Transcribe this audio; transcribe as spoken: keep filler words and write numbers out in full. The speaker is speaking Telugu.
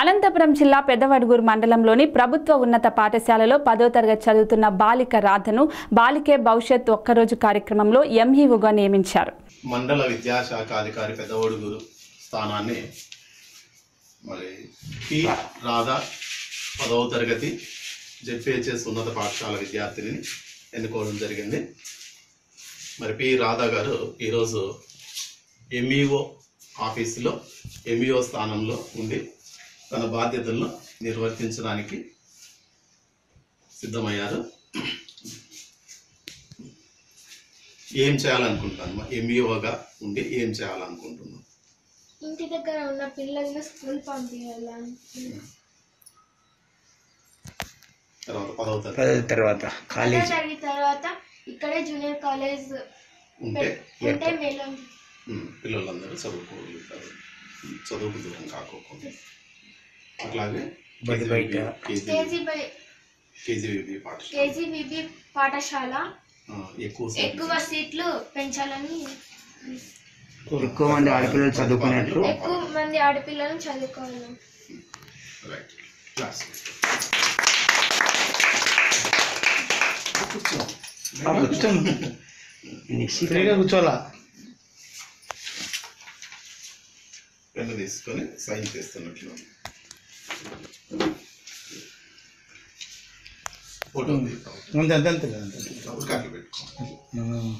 అనంతపురం జిల్లా పెద్దవడుగూరు మండలంలోని ప్రభుత్వ ఉన్నత పాఠశాలలో పదవ తరగతి చదువుతున్న బాలిక రాధను బాలికే భవిష్యత్ ఒక్కరోజు కార్యక్రమంలో ఎంఈఓగా నియమించారు. మండల విద్యాశాఖ అధికారి పెద్దవడుగూరు స్థానాన్ని మరి పి రాధ పదవ తరగతి జెడ్పిహెచ్ఎస్ ఉన్నత పాఠశాల విద్యార్థిని ఎన్నుకోవడం జరిగింది. మరి పి రాధ గారు ఈరోజు ఎంఈఓ ఆఫీసులో ఎంఈఓ స్థానంలో ఉండి తన బాధ్యతలను నిర్వర్తించడానికి సిద్ధమయ్యారు. ఏం చేయాలనుకుంటున్నాను ఎంఈఓగా ఉండి ఏం చేయాలనుకుంటున్నాను? ఇంటి దగ్గర ఉన్న పిల్లల్ని స్కూల్ పంపించాలని. తర్వాత పదవ తరగతి తర్వాత కాలేజ్ తర్వాత ఇక్కడే జూనియర్ కాలేజ్ ఉంటే ఉంటే పిల్లలందరూ చదువుకోగలుగుతారు, చదువుకు దూరం కాకోకుండా. అట్లాగే కేజీబీబీ పాఠశాల ఎక్కువ సీట్లు పెంచాలని, ఎక్కువ మంది ఆడపిల్లలు చదువుకునేట్లు ఎక్కువ మంది ఆడపిల్లలను చదువుకోవాలి. కూర్చోాలా పెన్ను తీసుకొని సైన్ చేస్తున్నట్లు ఫోటో ఉంది. అంతే అంతే అంతే కాదు, కాపీ పెట్టుకోండి.